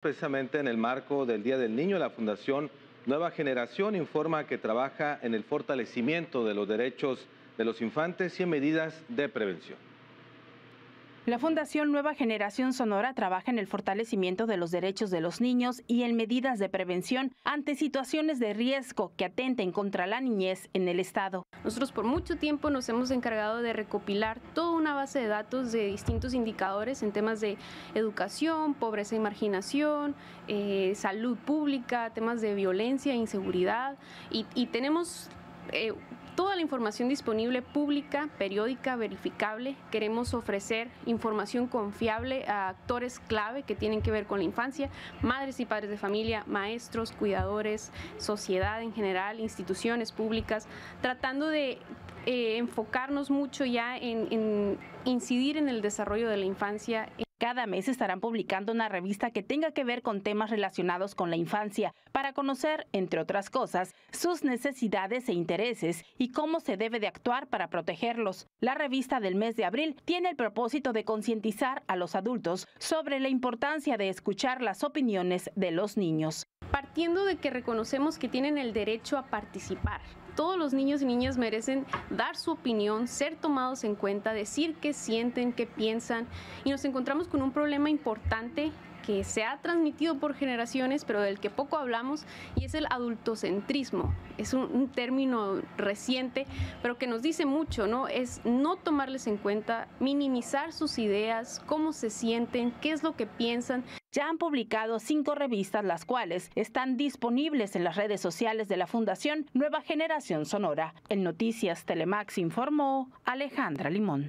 Precisamente en el marco del Día del Niño, la Fundación Nueva Generación informa que trabaja en el fortalecimiento de los derechos de los infantes y en medidas de prevención. La Fundación Nueva Generación Sonora trabaja en el fortalecimiento de los derechos de los niños y en medidas de prevención ante situaciones de riesgo que atenten contra la niñez en el estado. Nosotros por mucho tiempo nos hemos encargado de recopilar toda una base de datos de distintos indicadores en temas de educación, pobreza y marginación, salud pública, temas de violencia, inseguridad y tenemos toda la información disponible, pública, periódica, verificable. Queremos ofrecer información confiable a actores clave que tienen que ver con la infancia, madres y padres de familia, maestros, cuidadores, sociedad en general, instituciones públicas, tratando de enfocarnos mucho ya en incidir en el desarrollo de la infancia. Cada mes estarán publicando una revista que tenga que ver con temas relacionados con la infancia para conocer, entre otras cosas, sus necesidades e intereses y cómo se debe de actuar para protegerlos. La revista del mes de abril tiene el propósito de concientizar a los adultos sobre la importancia de escuchar las opiniones de los niños. Partiendo de que reconocemos que tienen el derecho a participar. Todos los niños y niñas merecen dar su opinión, ser tomados en cuenta, decir qué sienten, qué piensan. Y nos encontramos con un problema importante que se ha transmitido por generaciones, pero del que poco hablamos, y es el adultocentrismo. Es un término reciente, pero que nos dice mucho, ¿no? Es no tomarles en cuenta, minimizar sus ideas, cómo se sienten, qué es lo que piensan. Ya han publicado 5 revistas, las cuales están disponibles en las redes sociales de la Fundación Nueva Generación Sonora. En Noticias Telemax informó Alejandra Limón.